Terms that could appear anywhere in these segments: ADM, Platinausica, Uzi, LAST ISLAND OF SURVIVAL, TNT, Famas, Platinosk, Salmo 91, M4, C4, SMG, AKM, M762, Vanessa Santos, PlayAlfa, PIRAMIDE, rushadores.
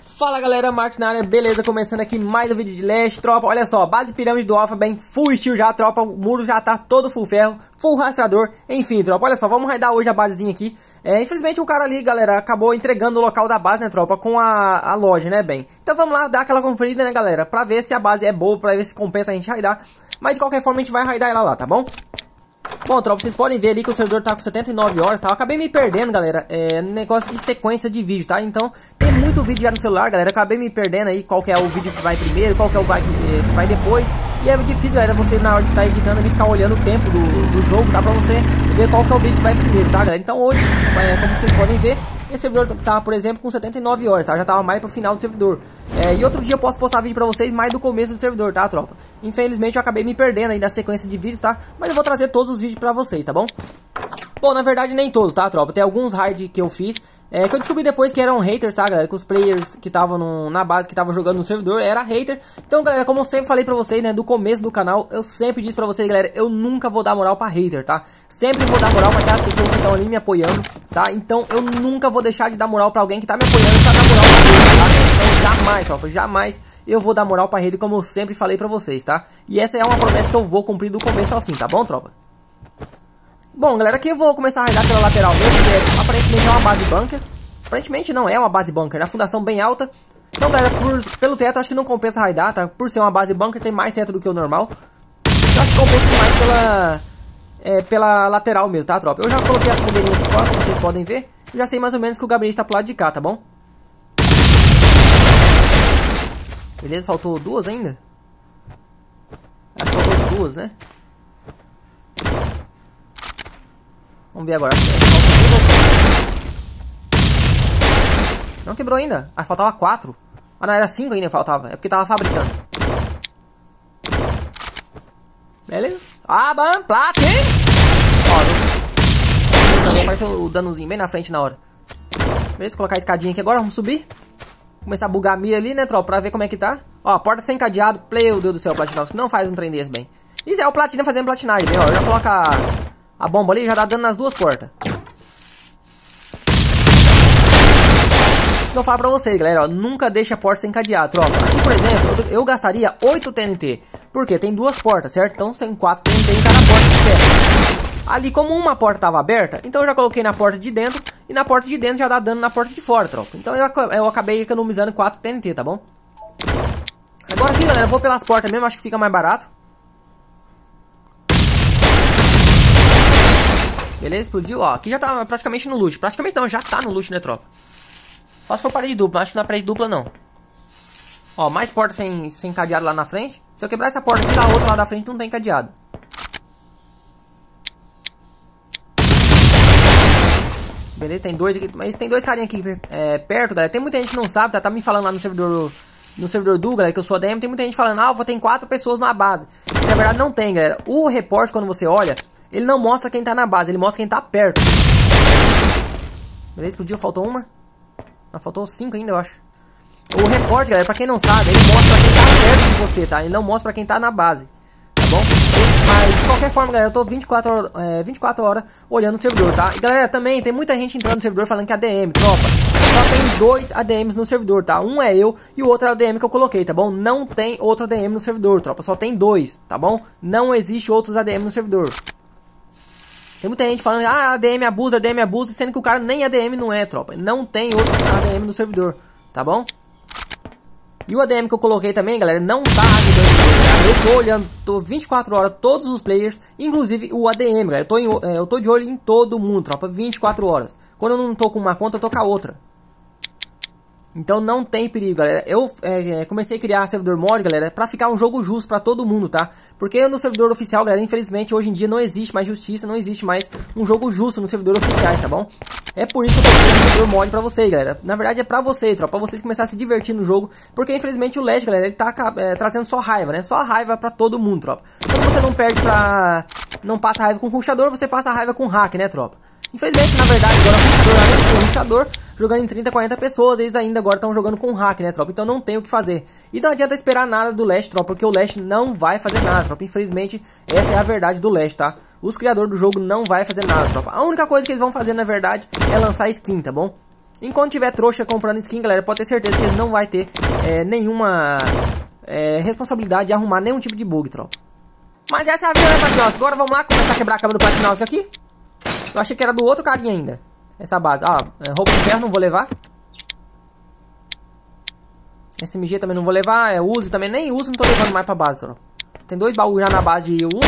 Fala galera, Marcos na área, beleza? Começando aqui mais um vídeo de Last, tropa. Olha só, base pirâmide do Alfa, bem full steel já, tropa. O muro já tá todo full ferro, full rastrador, enfim, tropa. Olha só, vamos raidar hoje a basezinha aqui. Infelizmente o cara ali, galera, acabou entregando o local da base, né, tropa? Com a loja, né, bem? Então vamos lá dar aquela conferida, né, galera? Pra ver se a base é boa, pra ver se compensa a gente raidar. Mas de qualquer forma a gente vai raidar ela lá, tá bom? Bom, tropa, vocês podem ver ali que o servidor tá com 79 horas, tá? Eu acabei me perdendo, galera, negócio de sequência de vídeo, tá? Então, tem muito vídeo já no celular, galera, acabei me perdendo aí qual que é o vídeo que vai primeiro, qual que é o que vai depois. E é difícil, galera, você na hora de estar editando ali, ficar olhando o tempo do jogo, tá? Pra você ver qual que é o vídeo que vai primeiro, tá, galera? Então, hoje, como vocês podem ver, esse servidor tá, por exemplo, com 79 horas, tá? Já tava mais pro final do servidor. E outro dia eu posso postar vídeo pra vocês mais do começo do servidor, tá, tropa? Infelizmente eu acabei me perdendo aí da sequência de vídeos, tá? Mas eu vou trazer todos os vídeos pra vocês, tá bom? Bom, na verdade nem todos, tá, tropa? Tem alguns raids que eu fiz, que eu descobri depois que eram haters, tá, galera? Que os players que estavam na base, que estavam jogando no servidor, era hater. Então, galera, como eu sempre falei pra vocês, né, do começo do canal, eu sempre disse pra vocês, galera, eu nunca vou dar moral pra hater, tá? Sempre vou dar moral pra aquelas pessoas que estão ali me apoiando, tá? Então, eu nunca vou deixar de dar moral pra alguém que tá me apoiando, pra dar moral pra hater, tá? Então, jamais, tropa, jamais eu vou dar moral pra hater, como eu sempre falei pra vocês, tá? E essa é uma promessa que eu vou cumprir do começo ao fim, tá bom, tropa? Bom, galera, aqui eu vou começar a raidar pela lateral mesmo, porque aparentemente é uma base bunker. Aparentemente não é uma base bunker, é uma fundação bem alta. Então, galera, pelo teto acho que não compensa raidar, tá? Por ser uma base bunker, tem mais teto do que o normal. Eu acho que compensa mais pela lateral mesmo, tá, tropa? Eu já coloquei a bandeirinha aqui fora, como vocês podem ver. Eu já sei mais ou menos que o gabinete tá pro lado de cá, tá bom? Beleza, faltou duas ainda? Acho que faltou duas, né? Vamos ver agora. Não quebrou ainda. Ah, faltava 4. Ah, não, era 5 ainda que faltava. É porque tava fabricando. Beleza. Ah, ban, placa, hein? Ó, apareceu o danozinho bem na frente na hora. Beleza, colocar a escadinha aqui agora. Vamos subir. Começar a bugar a mira ali, né, tropa? Pra ver como é que tá. Ó, porta sem cadeado. Play, meu Deus do céu, Platinal. Não faz um trem desse, bem. Isso é o Platina fazendo platinagem, bem, ó. Eu já coloco a bomba ali, já dá dano nas duas portas. Isso que eu falo pra vocês, galera, ó, nunca deixa a porta sem cadeado, tropa. Aqui, por exemplo, eu gastaria 8 TNT. Porque tem duas portas, certo? Então tem 4 TNT em cada porta, certo? Ali, como uma porta tava aberta, então eu já coloquei na porta de dentro. E na porta de dentro já dá dano na porta de fora, tropa. Então eu acabei economizando 4 TNT, tá bom? Agora aqui, galera, eu vou pelas portas mesmo, acho que fica mais barato. Beleza, explodiu, ó, aqui já tá praticamente no loot. Praticamente não, já tá no loot, né, tropa? Só se for parede dupla, acho que não é parede dupla, não. Ó, mais porta sem cadeado lá na frente. Se eu quebrar essa porta aqui, lá outra lá da frente não tem cadeado. Beleza, tem dois aqui, mas tem dois carinha aqui perto, galera. Tem muita gente que não sabe, tá me falando lá no servidor do, galera, que eu sou ADM, tem muita gente falando, ah, tem 4 pessoas na base. E, na verdade, não tem, galera. O report, quando você olha, ele não mostra quem tá na base, ele mostra quem tá perto. Beleza, explodiu, faltou uma. Ah, faltou 5 ainda, eu acho. O report, galera, pra quem não sabe, ele mostra pra quem tá perto de você, tá? Ele não mostra pra quem tá na base, tá bom? Mas, de qualquer forma, galera, eu tô 24 horas olhando o servidor, tá? E, galera, também tem muita gente entrando no servidor falando que é ADM, tropa. Só tem 2 ADMs no servidor, tá? Um é eu e o outro é o ADM que eu coloquei, tá bom? Não tem outro ADM no servidor, tropa. Só tem 2, tá bom? Não existe outros ADM no servidor. Tem muita gente falando, ah, ADM abusa, sendo que o cara nem ADM não é, tropa. Não tem outro ADM no servidor, tá bom? E o ADM que eu coloquei também, galera, não tá ajudando. Eu tô olhando, tô 24 horas, todos os players, inclusive o ADM, galera. Eu tô de olho em todo mundo, tropa, 24 horas. Quando eu não tô com uma conta, eu tô com a outra. Então não tem perigo, galera. Eu comecei a criar servidor mod, galera, pra ficar um jogo justo pra todo mundo, tá? Porque no servidor oficial, galera, infelizmente hoje em dia não existe mais justiça, não existe mais um jogo justo no servidor oficiais, tá bom? É por isso que eu tô criando um servidor mod pra vocês, galera. Na verdade é pra vocês, tropa, pra vocês começarem a se divertir no jogo. Porque infelizmente o LAST, galera, ele tá trazendo só raiva, né? Só raiva pra todo mundo, tropa. Quando você não perde pra... não passa raiva com o rushador, você passa raiva com o hack, né, tropa? Infelizmente, na verdade, agora o rushador jogando em 30, 40 pessoas, eles ainda agora estão jogando com hack, né, tropa? Então não tem o que fazer. E não adianta esperar nada do LAST, tropa, porque o LAST não vai fazer nada, tropa. Infelizmente, essa é a verdade do LAST, tá? Os criadores do jogo não vai fazer nada, tropa. A única coisa que eles vão fazer, na verdade, é lançar skin, tá bom? Enquanto tiver trouxa comprando skin, galera, pode ter certeza que ele não vai ter nenhuma responsabilidade de arrumar nenhum tipo de bug, troll. Mas essa é a vida, né, rapaziada? Agora vamos lá começar a quebrar a câmera do Platinausica aqui. Eu achei que era do outro carinha ainda. Essa base. Ah, roupa de ferro não vou levar. SMG também não vou levar. Uso também. Nem uso, não tô levando mais pra base, troll. Tem dois baús já na base de uso.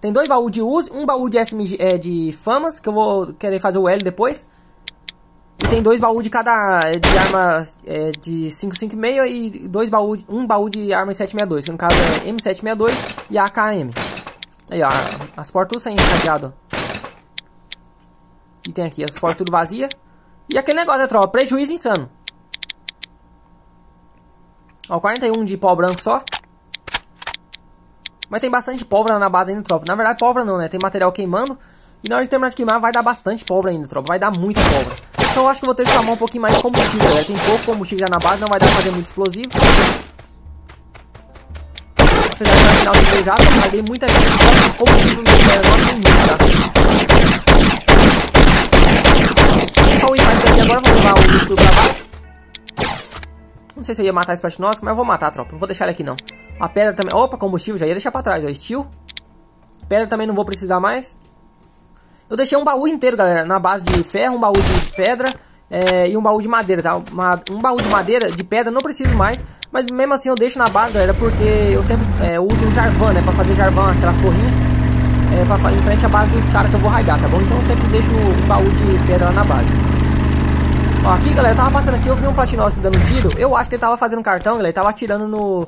Tem dois baús de uso. Um baú de SMG, de famas, que eu vou querer fazer o L depois. E tem dois baús de cada... de arma de 5,5 e dois baús... um baú de arma 7,62. Que no caso é M762 e AKM. Aí, ó. As portas sem encadeado, ó. E tem aqui as portas tudo vazia. E aquele negócio, né, tropa? Prejuízo insano. Ó, 41 de pau branco só. Mas tem bastante pólvora na base ainda, tropa. Na verdade, pólvora não, né? Tem material queimando. E na hora de terminar de queimar, vai dar bastante pólvora ainda, tropa. Vai dar muita pólvora. Então eu acho que vou ter que tomar um pouquinho mais de combustível, galera. Tem pouco combustível já na base, não vai dar pra fazer muito explosivo. Apesar de no final de beijado, eu paguei muita gente só com combustível no meu não tem muito, tá? Vou só ir mais daqui agora, vou levar o bicho pra baixo. Não sei se eu ia matar esse Platinausica, mas eu vou matar, tropa. Não vou deixar ele aqui, não. A pedra também... Opa, combustível, já ia deixar pra trás, ó. Steel. Pedra também não vou precisar mais. Eu deixei um baú inteiro, galera. Na base de ferro, um baú de pedra e um baú de madeira, tá? Um baú de madeira, de pedra, não preciso mais. Mas mesmo assim eu deixo na base, galera. Porque eu sempre uso o Jarvan, né? Pra fazer Jarvan, aquelas torrinhas. Em frente à base dos caras que eu vou raidar, tá bom? Então eu sempre deixo um baú de pedra lá na base. Ó, aqui, galera, eu tava passando aqui. Eu vi um Platinausica dando tiro. Eu acho que ele tava fazendo cartão, galera. Ele tava atirando no...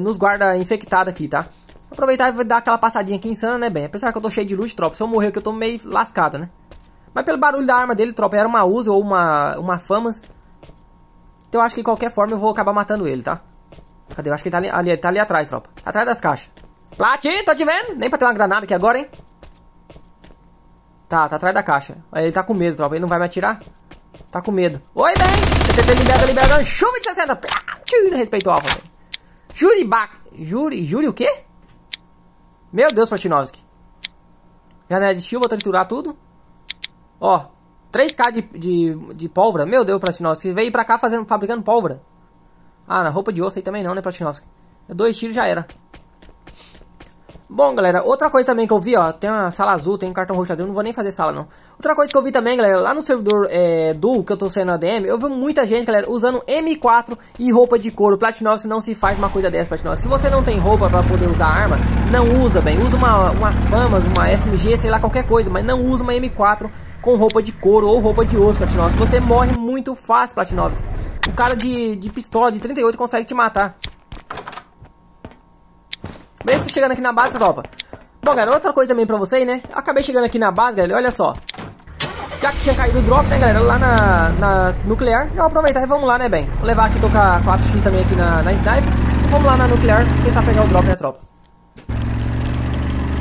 nos guarda infectado aqui, tá? Vou aproveitar e vou dar aquela passadinha aqui insana, né, bem? Apesar que eu tô cheio de luz, tropa. Se eu morrer aqui, eu tô meio lascado, né? Mas pelo barulho da arma dele, tropa, era uma Uzi ou uma Famas. Então eu acho que de qualquer forma eu vou acabar matando ele, tá? Cadê? Eu acho que ele tá ali atrás, tropa. Tá atrás das caixas. Platinho, tô te vendo! Nem pra ter uma granada aqui agora, hein? Tá atrás da caixa. Ele tá com medo, tropa. Ele não vai me atirar. Tá com medo. Oi, bem! Libera. Chuva de 60. Platinho, respeitou o alvo, velho. Júri o quê? Meu Deus, Platinausica. Janela de estilo, vou triturar tudo. Ó, 3k de pólvora. Meu Deus, Platinausica. Veio pra cá fabricando pólvora. Ah, na roupa de osso aí também não, né, Platinausica? 2 tiros já era. Bom, galera, outra coisa também que eu vi, ó. Tem uma sala azul, tem um cartão roxo, eu não vou nem fazer sala, não. Outra coisa que eu vi também, galera, lá no servidor do que eu tô sendo ADM, eu vi muita gente, galera, usando M4 e roupa de couro. Platinausica, não se faz uma coisa dessa, Platinausica. Se você não tem roupa pra poder usar arma, não usa, bem. Usa uma Famas, uma SMG, sei lá, qualquer coisa, mas não usa uma M4 com roupa de couro ou roupa de osso, Platinausica. Você morre muito fácil, Platinausica. O cara de pistola, de 38, consegue te matar. Beleza, chegando aqui na base, tropa. Bom, galera, outra coisa também pra vocês, né? Acabei chegando aqui na base, galera, olha só. Já que tinha caído o drop, né, galera, lá na nuclear. Eu vou aproveitar e vamos lá, né, bem. Vou levar aqui, tocar 4x também aqui na sniper. Então vamos lá na nuclear, tentar pegar o drop, né, tropa.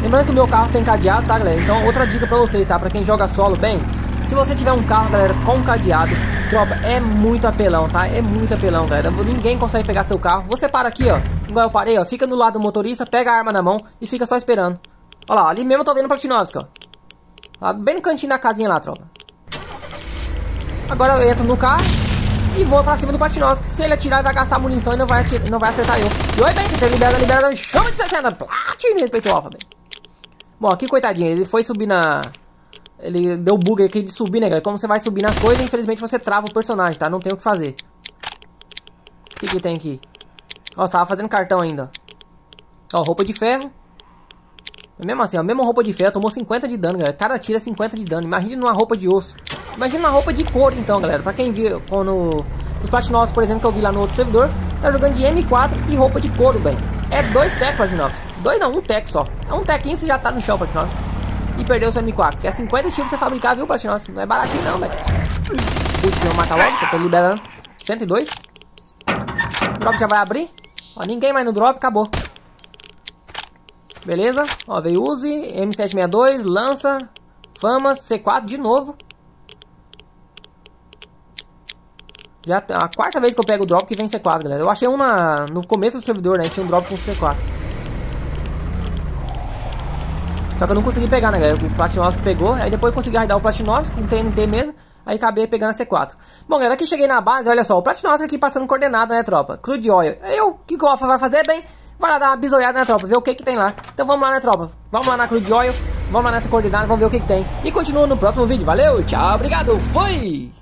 Lembrando que o meu carro tem cadeado, tá, galera? Então, outra dica pra vocês, tá? Pra quem joga solo, bem, se você tiver um carro, galera, com cadeado, tropa, é muito apelão, tá? É muito apelão, galera. Ninguém consegue pegar seu carro. Você para aqui, ó. Igual eu parei, ó. Fica do lado do motorista, pega a arma na mão e fica só esperando. Ó lá, ali mesmo eu tô vendo o Platinausica, ó. Lá, bem no cantinho da casinha lá, tropa. Agora eu entro no carro e vou pra cima do Platinausica. Se ele atirar, ele vai gastar munição e não vai acertar eu. E oi, bem, então libera, chama de 60. Platinho, respeitou o Alfa, bem. Bom, aqui, coitadinho, ele foi subir na... Ele deu bug aqui de subir, né, galera? Como você vai subir nas coisas, infelizmente você trava o personagem, tá? Não tem o que fazer. O que tem aqui? Ó, tava fazendo cartão ainda. Ó, roupa de ferro. Mesmo assim, ó, mesmo roupa de ferro, tomou 50 de dano, galera. Cada tira 50 de dano. Imagina uma roupa de osso. Imagina uma roupa de couro, então, galera. Pra quem viu, quando... Os Platinausica, por exemplo, que eu vi lá no outro servidor, tá jogando de M4 e roupa de couro, bem. É 2 tech, Platinausica. 2 não, 1 tech só. É 1 techinho e você já tá no chão, Platinausica. E perdeu seu M4, que é 50 chips pra você fabricar, viu, Platinausica? Não é baratinho não, velho. Putz, eu matar logo, já tô liberando. 102. O drop já vai abrir. Ó, ninguém mais no drop, acabou. Beleza. Ó, veio Uzi, M762, lança, Famas, C4 de novo. Já a 4ª vez que eu pego o drop que vem C4, galera. Eu achei um no começo do servidor, né? Tinha um drop com C4. Só que eu não consegui pegar, né, galera? O Platinausica pegou. Aí depois eu consegui raidar o Platinausica com o TNT mesmo. aí acabei pegando a C4. Bom, galera, aqui cheguei na base, olha só, o Platinosk aqui passando coordenada, né, tropa? Crude Oil. O que o Alfa vai fazer, bem? Vai lá dar uma bisoiada, né, tropa? Ver o que que tem lá. Então vamos lá, né, tropa? Vamos lá na Crude Oil, vamos lá nessa coordenada, vamos ver o que que tem. E continuo no próximo vídeo. Valeu, tchau, obrigado, fui!